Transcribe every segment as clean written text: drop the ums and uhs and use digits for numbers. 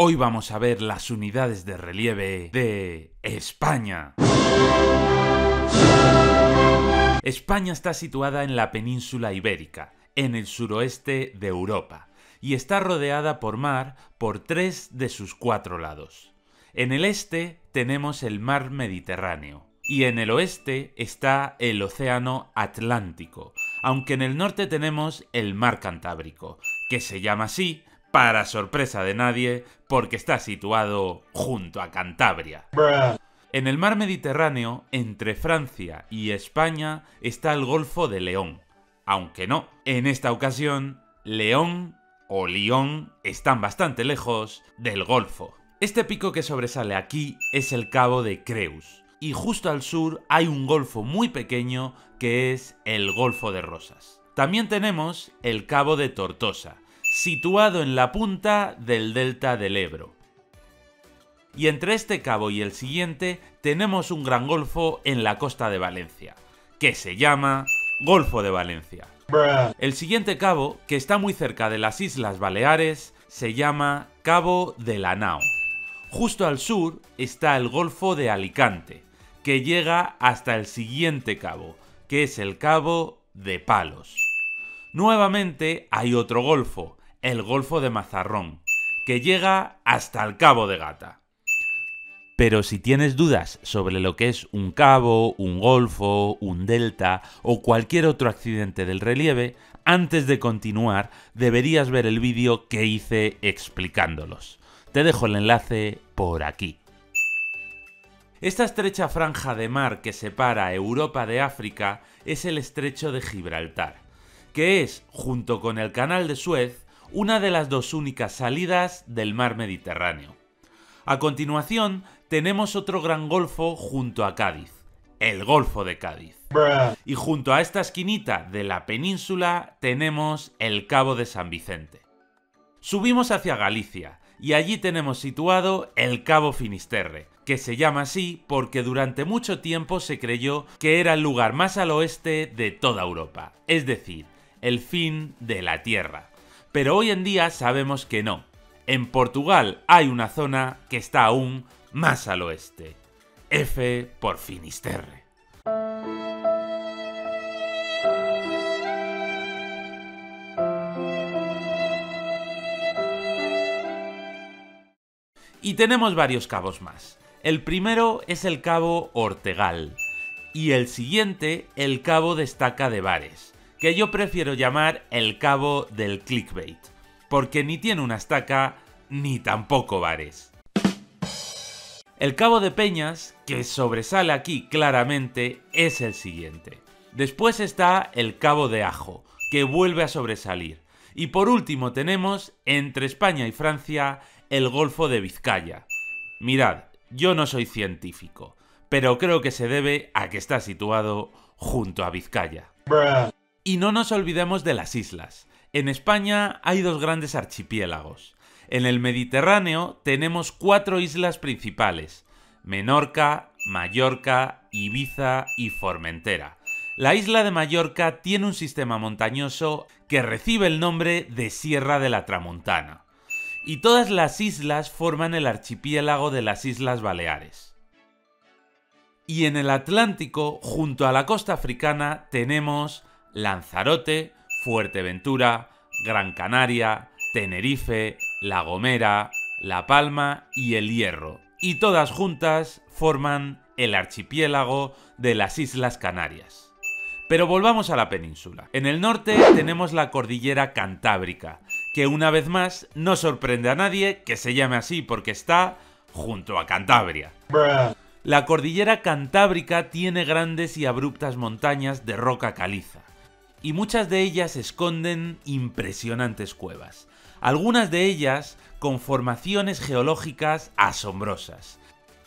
Hoy vamos a ver las unidades de relieve de España. España está situada en la península ibérica, en el suroeste de Europa, y está rodeada por mar por tres de sus cuatro lados. En el este tenemos el mar Mediterráneo, y en el oeste está el océano Atlántico, aunque en el norte tenemos el mar Cantábrico, que se llama así, para sorpresa de nadie, porque está situado junto a Cantabria. En el mar Mediterráneo, entre Francia y España, está el Golfo de León. Aunque no, en esta ocasión, León o Lión están bastante lejos del golfo. Este pico que sobresale aquí es el Cabo de Creus, y justo al sur hay un golfo muy pequeño que es el Golfo de Rosas. También tenemos el Cabo de Tortosa, situado en la punta del delta del Ebro. Y entre este cabo y el siguiente tenemos un gran golfo en la costa de Valencia, que se llama Golfo de Valencia. El siguiente cabo, que está muy cerca de las Islas Baleares, se llama Cabo de Lanao. Justo al sur está el Golfo de Alicante, que llega hasta el siguiente cabo, que es el Cabo de Palos. Nuevamente hay otro golfo, el Golfo de Mazarrón, que llega hasta el Cabo de Gata. Pero si tienes dudas sobre lo que es un cabo, un golfo, un delta o cualquier otro accidente del relieve, antes de continuar deberías ver el vídeo que hice explicándolos. Te dejo el enlace por aquí. Esta estrecha franja de mar que separa Europa de África es el Estrecho de Gibraltar, que es, junto con el Canal de Suez, una de las dos únicas salidas del mar Mediterráneo. A continuación, tenemos otro gran golfo junto a Cádiz, el Golfo de Cádiz. Y junto a esta esquinita de la península tenemos el Cabo de San Vicente. Subimos hacia Galicia y allí tenemos situado el Cabo Finisterre, que se llama así porque durante mucho tiempo se creyó que era el lugar más al oeste de toda Europa, es decir, el fin de la Tierra. Pero hoy en día sabemos que no. En Portugal hay una zona que está aún más al oeste. F por Finisterre. Y tenemos varios cabos más. El primero es el Cabo Ortegal y el siguiente el Cabo de Estaca de Bares, que yo prefiero llamar el Cabo del Clickbait, porque ni tiene una estaca ni tampoco bares. El Cabo de Peñas, que sobresale aquí claramente, es el siguiente. Después está el Cabo de Ajo, que vuelve a sobresalir. Y por último tenemos, entre España y Francia, el Golfo de Vizcaya. Mirad, yo no soy científico, pero creo que se debe a que está situado junto a Vizcaya. Y no nos olvidemos de las islas. En España hay dos grandes archipiélagos. En el Mediterráneo tenemos cuatro islas principales: Menorca, Mallorca, Ibiza y Formentera. La isla de Mallorca tiene un sistema montañoso que recibe el nombre de Sierra de la Tramuntana. Y todas las islas forman el archipiélago de las Islas Baleares. Y en el Atlántico, junto a la costa africana, tenemos Lanzarote, Fuerteventura, Gran Canaria, Tenerife, La Gomera, La Palma y El Hierro. Y todas juntas forman el archipiélago de las Islas Canarias. Pero volvamos a la península. En el norte tenemos la Cordillera Cantábrica, que una vez más no sorprende a nadie que se llame así porque está junto a Cantabria. La Cordillera Cantábrica tiene grandes y abruptas montañas de roca caliza, y muchas de ellas esconden impresionantes cuevas, algunas de ellas con formaciones geológicas asombrosas,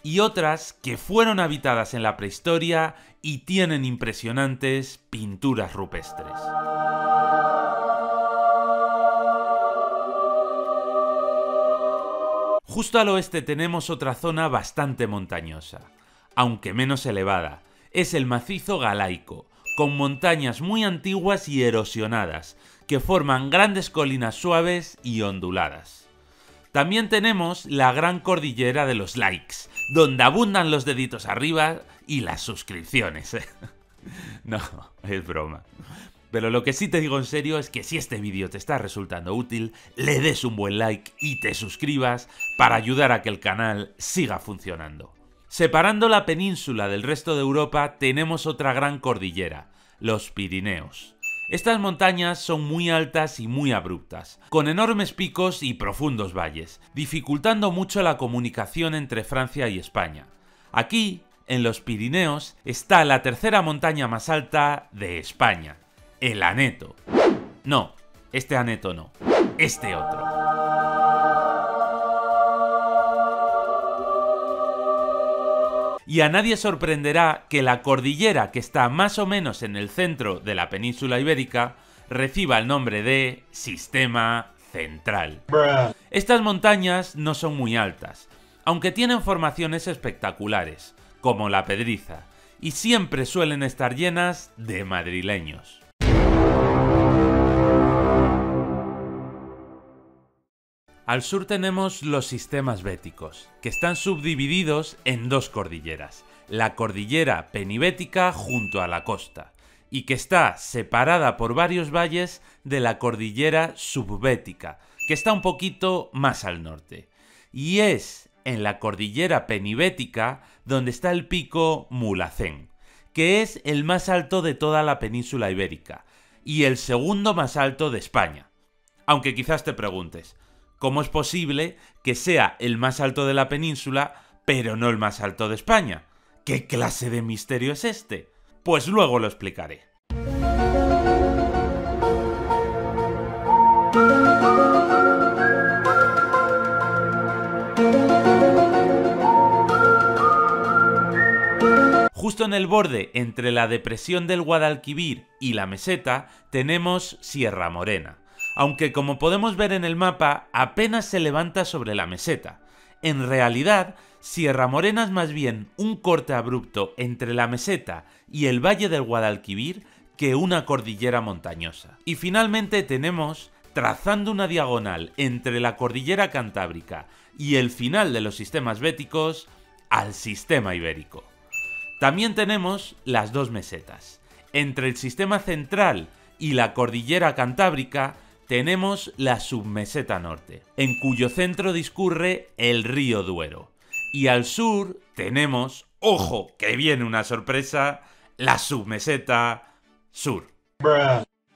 y otras que fueron habitadas en la prehistoria y tienen impresionantes pinturas rupestres. Justo al oeste tenemos otra zona bastante montañosa, aunque menos elevada, es el macizo galaico, con montañas muy antiguas y erosionadas, que forman grandes colinas suaves y onduladas. También tenemos la gran cordillera de los likes, donde abundan los deditos arriba y las suscripciones. No, es broma. Pero lo que sí te digo en serio es que si este vídeo te está resultando útil, le des un buen like y te suscribas para ayudar a que el canal siga funcionando. Separando la península del resto de Europa, tenemos otra gran cordillera, los Pirineos. Estas montañas son muy altas y muy abruptas, con enormes picos y profundos valles, dificultando mucho la comunicación entre Francia y España. Aquí, en los Pirineos, está la tercera montaña más alta de España, el Aneto. No, este Aneto no, este otro. Y a nadie sorprenderá que la cordillera que está más o menos en el centro de la península ibérica reciba el nombre de Sistema Central. Estas montañas no son muy altas, aunque tienen formaciones espectaculares, como la Pedriza, y siempre suelen estar llenas de madrileños. Al sur tenemos los sistemas béticos, que están subdivididos en dos cordilleras, la cordillera penibética junto a la costa, y que está separada por varios valles de la cordillera subbética, que está un poquito más al norte. Y es en la cordillera penibética donde está el pico Mulacén, que es el más alto de toda la península ibérica, y el segundo más alto de España. Aunque quizás te preguntes, ¿cómo es posible que sea el más alto de la península, pero no el más alto de España? ¿Qué clase de misterio es este? Pues luego lo explicaré. Justo en el borde entre la depresión del Guadalquivir y la meseta tenemos Sierra Morena. Aunque como podemos ver en el mapa, apenas se levanta sobre la meseta. En realidad, Sierra Morena es más bien un corte abrupto entre la meseta y el valle del Guadalquivir que una cordillera montañosa. Y finalmente tenemos, trazando una diagonal entre la cordillera cantábrica y el final de los sistemas béticos, al sistema ibérico. También tenemos las dos mesetas. Entre el sistema central y la cordillera cantábrica, tenemos la submeseta norte, en cuyo centro discurre el río Duero. Y al sur tenemos, ojo, que viene una sorpresa, la submeseta sur.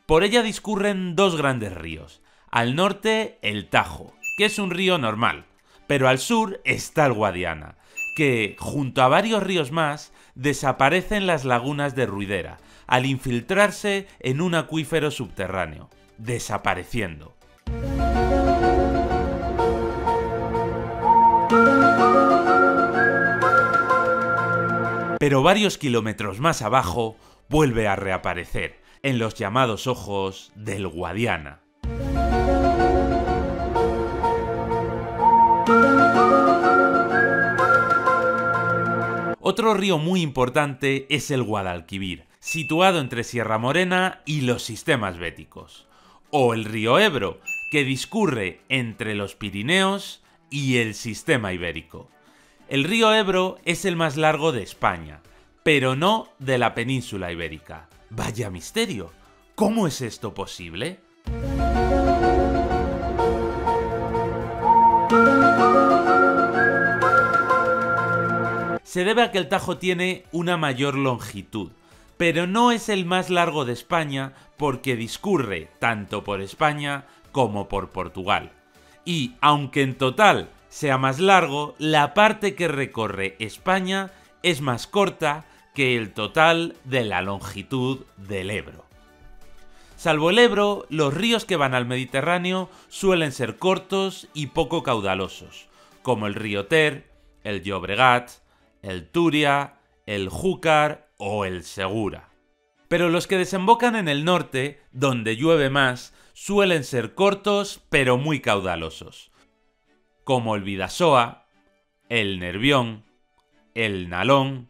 Por ella discurren dos grandes ríos. Al norte, el Tajo, que es un río normal, pero al sur está el Guadiana, que, junto a varios ríos más, desaparecen las lagunas de Ruidera, al infiltrarse en un acuífero subterráneo, desapareciendo. Pero varios kilómetros más abajo vuelve a reaparecer en los llamados ojos del Guadiana. Otro río muy importante es el Guadalquivir, situado entre Sierra Morena y los sistemas béticos. O el río Ebro, que discurre entre los Pirineos y el sistema ibérico. El río Ebro es el más largo de España, pero no de la península ibérica. ¡Vaya misterio! ¿Cómo es esto posible? Se debe a que el Tajo tiene una mayor longitud, pero no es el más largo de España porque discurre tanto por España como por Portugal. Y, aunque en total sea más largo, la parte que recorre España es más corta que el total de la longitud del Ebro. Salvo el Ebro, los ríos que van al Mediterráneo suelen ser cortos y poco caudalosos, como el río Ter, el Llobregat, el Turia, el Júcar o el Segura. Pero los que desembocan en el norte, donde llueve más, suelen ser cortos pero muy caudalosos, como el Bidasoa, el Nervión, el Nalón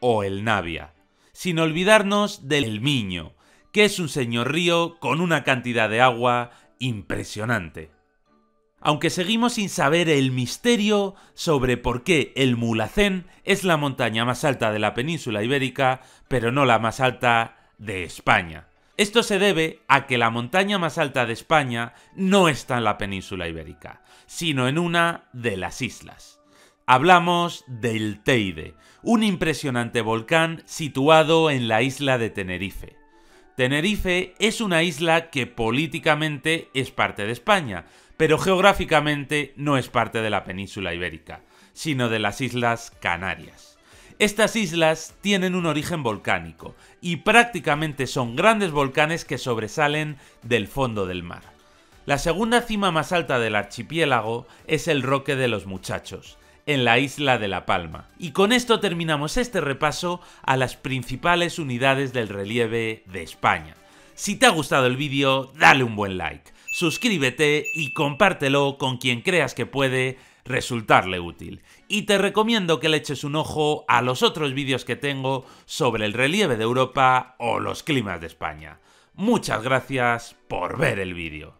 o el Navia, sin olvidarnos del Miño, que es un señor río con una cantidad de agua impresionante. Aunque seguimos sin saber el misterio sobre por qué el Mulacén es la montaña más alta de la península ibérica, pero no la más alta de España. Esto se debe a que la montaña más alta de España no está en la península ibérica, sino en una de las islas. Hablamos del Teide, un impresionante volcán situado en la isla de Tenerife. Tenerife es una isla que políticamente es parte de España, pero geográficamente no es parte de la península ibérica, sino de las Islas Canarias. Estas islas tienen un origen volcánico y prácticamente son grandes volcanes que sobresalen del fondo del mar. La segunda cima más alta del archipiélago es el Roque de los Muchachos, en la isla de La Palma. Y con esto terminamos este repaso a las principales unidades del relieve de España. Si te ha gustado el vídeo, dale un buen like, suscríbete y compártelo con quien creas que puede resultarle útil. Y te recomiendo que le eches un ojo a los otros vídeos que tengo sobre el relieve de Europa o los climas de España. Muchas gracias por ver el vídeo.